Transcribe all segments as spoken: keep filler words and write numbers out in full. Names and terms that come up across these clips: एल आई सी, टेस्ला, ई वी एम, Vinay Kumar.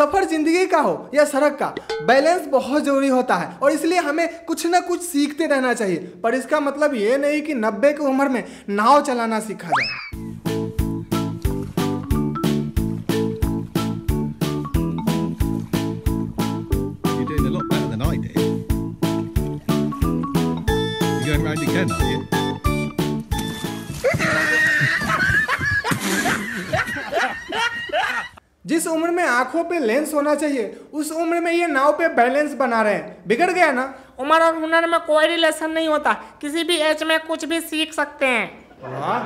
सफर जिंदगी का हो या सड़क का, बैलेंस बहुत जरूरी होता है और इसलिए हमें कुछ ना कुछ सीखते रहना चाहिए। पर इसका मतलब ये नहीं कि नब्बे की उम्र में नाव चलाना सीखा जाए। जिस उम्र में आंखों पे लेंस होना चाहिए उस उम्र में ये नाव पे बैलेंस बना रहे हैं। बिगड़ गया ना। उम्र और हुनर में कोई रिलेशन नहीं होता, किसी भी एज में कुछ भी सीख सकते हैं। वाह,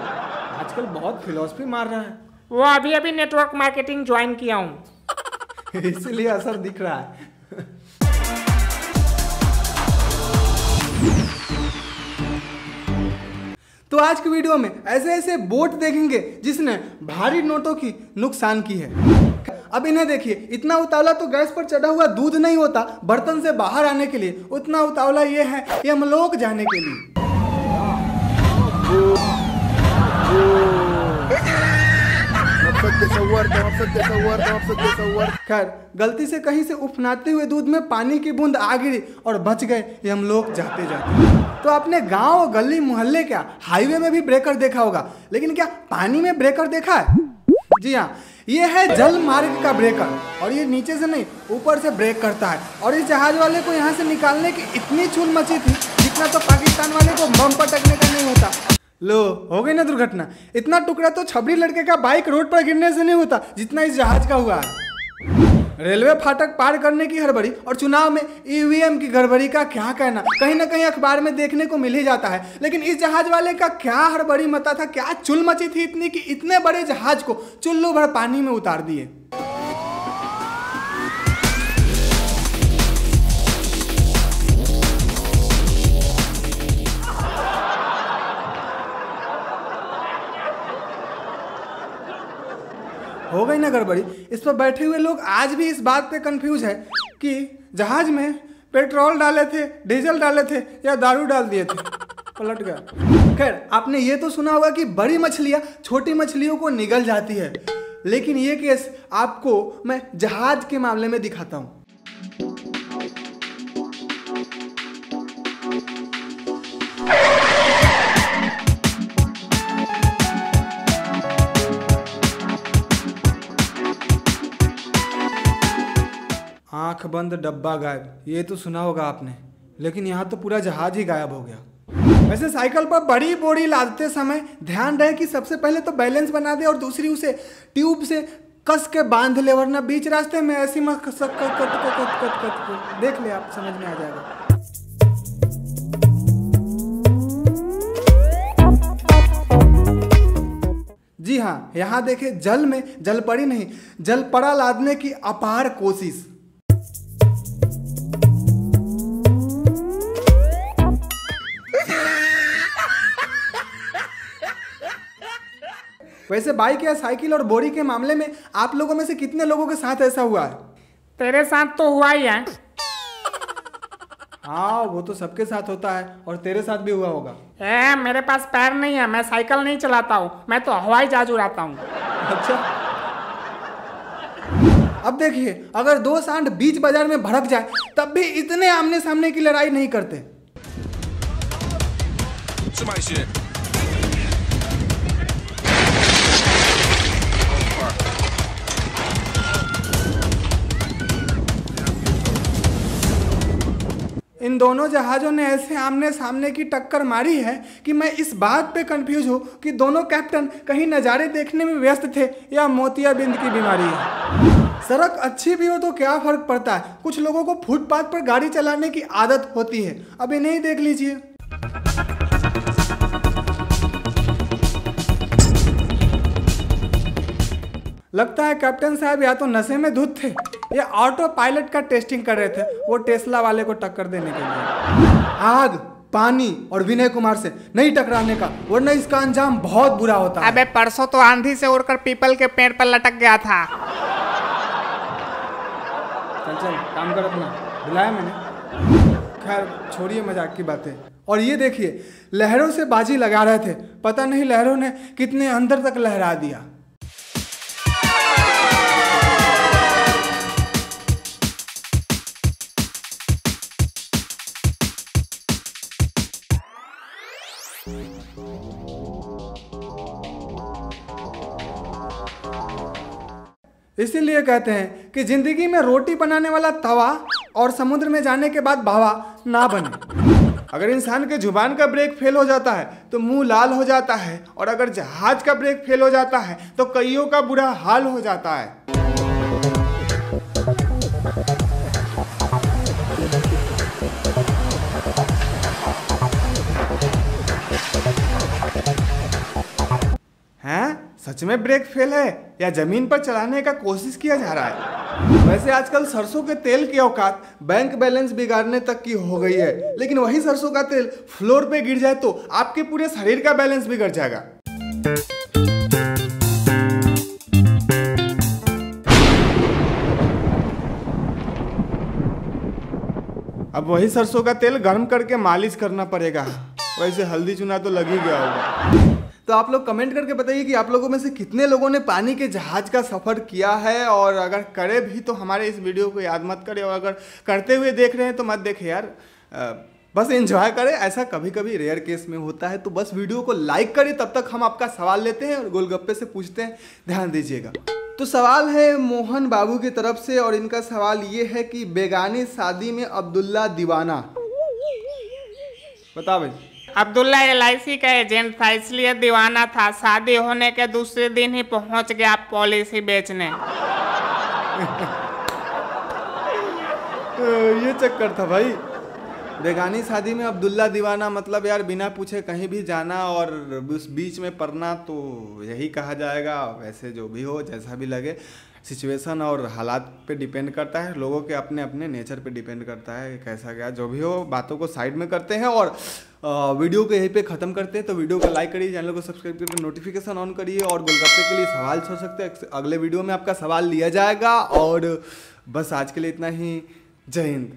आजकल बहुत फिलॉसफी मार रहा है। वो अभी अभी नेटवर्क मार्केटिंग ज्वाइन किया हूँ इसलिए असर दिख रहा है। तो आज के वीडियो में ऐसे ऐसे बोट देखेंगे जिसने भारी नोटों की नुकसान की है। अब इन्हें देखिए, इतना उतावला तो गैस पर चढ़ा हुआ दूध नहीं होता बर्तन से बाहर आने के लिए, उतना उतावला ये है कि हम लोग जाने के लिए। खैर, गलती से कहीं से उफनाते हुए दूध में पानी की बूंद आ गिरी और बच गए ये हम लोग जाते जाते। तो आपने गांव और गली मोहल्ले क्या हाईवे में भी ब्रेकर देखा होगा, लेकिन क्या पानी में ब्रेकर देखा है? जी हाँ, ये है जल मार्ग का ब्रेकर और ये नीचे से नहीं ऊपर से ब्रेक करता है। और इस जहाज वाले को यहाँ से निकालने की इतनी छूल मची थी जितना तो पाकिस्तान वाले को बम पटकने का नहीं होता। लो, हो गई ना दुर्घटना। इतना टुकड़ा तो छबरी लड़के का बाइक रोड पर गिरने से नहीं होता जितना इस जहाज का हुआ है। रेलवे फाटक पार करने की हड़बड़ी और चुनाव में ई वी एम की गड़बड़ी का क्या कहना, कहीं ना कहीं अखबार में देखने को मिल ही जाता है। लेकिन इस जहाज वाले का क्या हड़बड़ी मता था, क्या चुल मची थी इतनी कि इतने बड़े जहाज को चुल्लू भर पानी में उतार दिए। हो गई ना गड़बड़ी। इस पर बैठे हुए लोग आज भी इस बात पे कंफ्यूज है कि जहाज में पेट्रोल डाले थे, डीजल डाले थे या दारू डाल दिए थे। पलट गया। खैर, आपने ये तो सुना होगा कि बड़ी मछलियाँ छोटी मछलियों को निगल जाती है, लेकिन ये केस आपको मैं जहाज के मामले में दिखाता हूँ। आंख बंद डब्बा गायब, ये तो सुना होगा आपने, लेकिन यहाँ तो पूरा जहाज ही गायब हो गया। वैसे साइकिल पर बड़ी बोरी लादते समय ध्यान रहे कि सबसे पहले तो बैलेंस बना दे और दूसरी उसे ट्यूब से कस के बांध ले, वरना बीच रास्ते में ऐसी मत कस कस कस कस कस कस देख ले, आप समझ में आ जाएगा। जी हाँ, यहाँ देखे जल में जलपरी नहीं जलपरा लादने की अपार कोशिश। वैसे बाइक या साइकिल और बोरी के मामले में आप लोगों में से कितने लोगों के साथ ऐसा हुआ है? तेरे साथ तो हुआ ही है। हाँ, वो तो सबके साथ होता है और तेरे साथ भी हुआ होगा। ए, मेरे पास पैर नहीं है, मैं साइकिल नहीं चलाता हूँ, मैं तो हवाई जहाज उड़ाता हूँ। अच्छा, अब देखिए, अगर दो सांड बीच बाजार में भड़क जाए तब भी इतने आमने सामने की लड़ाई नहीं करते। इन दोनों जहाज़ों ने ऐसे आमने सामने की टक्कर मारी है कि मैं इस बात पे कंफ्यूज हूँ कि दोनों कैप्टन कहीं नज़ारे देखने में व्यस्त थे या मोतियाबिंद की बीमारी है। सड़क अच्छी भी हो तो क्या फ़र्क पड़ता है, कुछ लोगों को फुटपाथ पर गाड़ी चलाने की आदत होती है। अब इन्हें देख लीजिए। लगता है कैप्टन साहब या तो नशे में धुत थे ये ऑटो पायलट का टेस्टिंग कर रहे थे, वो टेस्ला वाले को टक्कर देने के लिए। आग, पानी और विनय कुमार से नहीं टकराने का, वरना इसका अंजाम बहुत बुरा होता है। अबे परसों तो आंधी से उड़कर पीपल के पेड़ पर लटक गया था। चल चल काम कर अपना, बुलाया मैंने। खैर, छोड़िए मजाक की बातें। और ये देखिए, लहरों से बाजी लगा रहे थे, पता नहीं लहरों ने कितने अंदर तक लहरा दिया। इसीलिए कहते हैं कि जिंदगी में रोटी बनाने वाला तवा और समुद्र में जाने के बाद भावा ना बने। अगर इंसान के जुबान का ब्रेक फेल हो जाता है तो मुंह लाल हो जाता है, और अगर जहाज का ब्रेक फेल हो जाता है तो कईयों का बुरा हाल हो जाता है। हैं? सच में ब्रेक फेल है या जमीन पर चलाने का कोशिश किया जा रहा है? वैसे आजकल सरसों के तेल की औकात बैंक बैलेंस बिगाड़ने तक की हो गई है, लेकिन वही सरसों का तेल फ्लोर पे गिर जाए तो आपके पूरे शरीर का बैलेंस बिगड़ जाएगा। अब वही सरसों का तेल गर्म करके मालिश करना पड़ेगा। वैसे हल्दी चूना तो लग ही गया होगा। तो आप लोग कमेंट करके बताइए कि आप लोगों में से कितने लोगों ने पानी के जहाज का सफ़र किया है, और अगर करे भी तो हमारे इस वीडियो को याद मत करें, और अगर करते हुए देख रहे हैं तो मत देखें यार, बस एंजॉय करें। ऐसा कभी कभी रेयर केस में होता है, तो बस वीडियो को लाइक करें। तब तक हम आपका सवाल लेते हैं और गोलगप्पे से पूछते हैं, ध्यान दीजिएगा। तो सवाल है मोहन बाबू की तरफ से, और इनका सवाल ये है कि बेगानी शादी में अब्दुल्ला दीवाना। बताओ भाई। अब्दुल्ला एल आई सी का एजेंट था, इसलिए दीवाना था। शादी होने के दूसरे दिन ही पहुंच गया पॉलिसी बेचने। ये चक्कर था भाई। बेगानी शादी में अब्दुल्ला दीवाना मतलब यार बिना पूछे कहीं भी जाना और उस बीच में पड़ना, तो यही कहा जाएगा। वैसे जो भी हो, जैसा भी लगे, सिचुएशन और हालात पे डिपेंड करता है, लोगों के अपने अपने नेचर पे डिपेंड करता है कैसा क्या। जो भी हो, बातों को साइड में करते हैं और वीडियो को यहीं पे ख़त्म करते हैं। तो वीडियो को लाइक करिए, चैनल को सब्सक्राइब करके नोटिफिकेशन ऑन करिए, और गोलगप्पे के लिए सवाल छोड़ सकते हैं। अगले वीडियो में आपका सवाल लिया जाएगा। और बस आज के लिए इतना ही। जय हिंद।